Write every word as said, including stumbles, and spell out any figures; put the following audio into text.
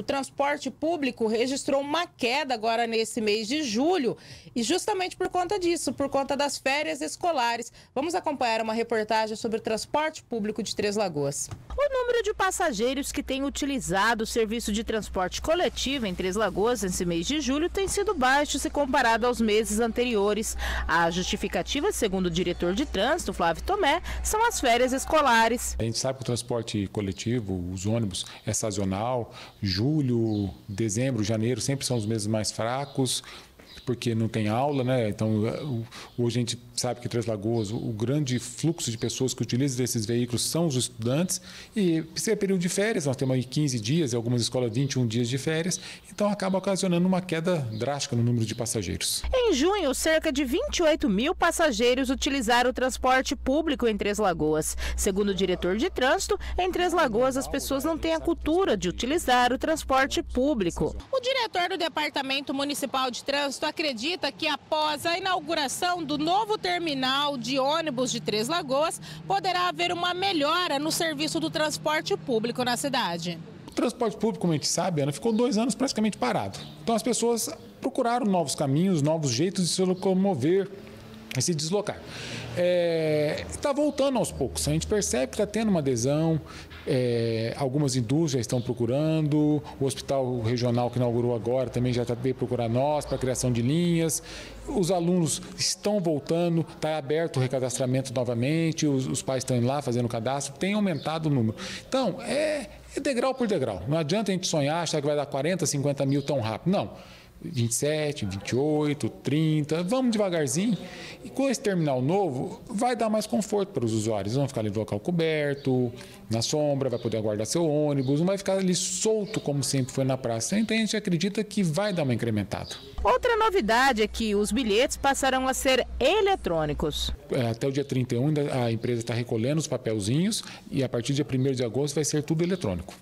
O transporte público registrou uma queda agora nesse mês de julho, e justamente por conta disso, por conta das férias escolares. Vamos acompanhar uma reportagem sobre o transporte público de Três Lagoas. O número de passageiros que têm utilizado o serviço de transporte coletivo em Três Lagoas nesse mês de julho tem sido baixo se comparado aos meses anteriores. A justificativa, segundo o diretor de trânsito, Flávio Tomé, são as férias escolares. A gente sabe que o transporte coletivo, os ônibus, é sazonal. Julho, dezembro, janeiro sempre são os meses mais fracos, porque não tem aula, né? Então, hoje a gente sabe que Três Lagoas, o grande fluxo de pessoas que utilizam esses veículos são os estudantes, e se é período de férias, nós temos aí quinze dias, e algumas escolas vinte e um dias de férias, então acaba ocasionando uma queda drástica no número de passageiros. Em junho, cerca de vinte e oito mil passageiros utilizaram o transporte público em Três Lagoas. Segundo o diretor de trânsito, em Três Lagoas as pessoas não têm a cultura de utilizar o transporte público. O diretor do Departamento Municipal de Trânsito acredita que após a inauguração do novo terminal de ônibus de Três Lagoas, poderá haver uma melhora no serviço do transporte público na cidade. O transporte público, como a gente sabe, Ana, ficou dois anos praticamente parado. Então as pessoas procuraram novos caminhos, novos jeitos de se locomover e se deslocar. Está voltando aos poucos. A gente percebe que está tendo uma adesão, é, algumas indústrias estão procurando, o hospital regional que inaugurou agora também já está bem procurar nós para a criação de linhas. Os alunos estão voltando, está aberto o recadastramento novamente, os, os pais estão indo lá fazendo o cadastro, tem aumentado o número. Então, é, é degrau por degrau. Não adianta a gente sonhar, achar que vai dar quarenta, cinquenta mil tão rápido. Não. vinte e sete, vinte e oito, trinta, vamos devagarzinho. E com esse terminal novo, vai dar mais conforto para os usuários. Vão ficar ali no local coberto, na sombra, vai poder aguardar seu ônibus, não vai ficar ali solto como sempre foi na praça. Então a gente acredita que vai dar uma incrementada. Outra novidade é que os bilhetes passarão a ser eletrônicos. Até o dia trinta e um a empresa está recolhendo os papelzinhos, e a partir do dia primeiro de agosto vai ser tudo eletrônico.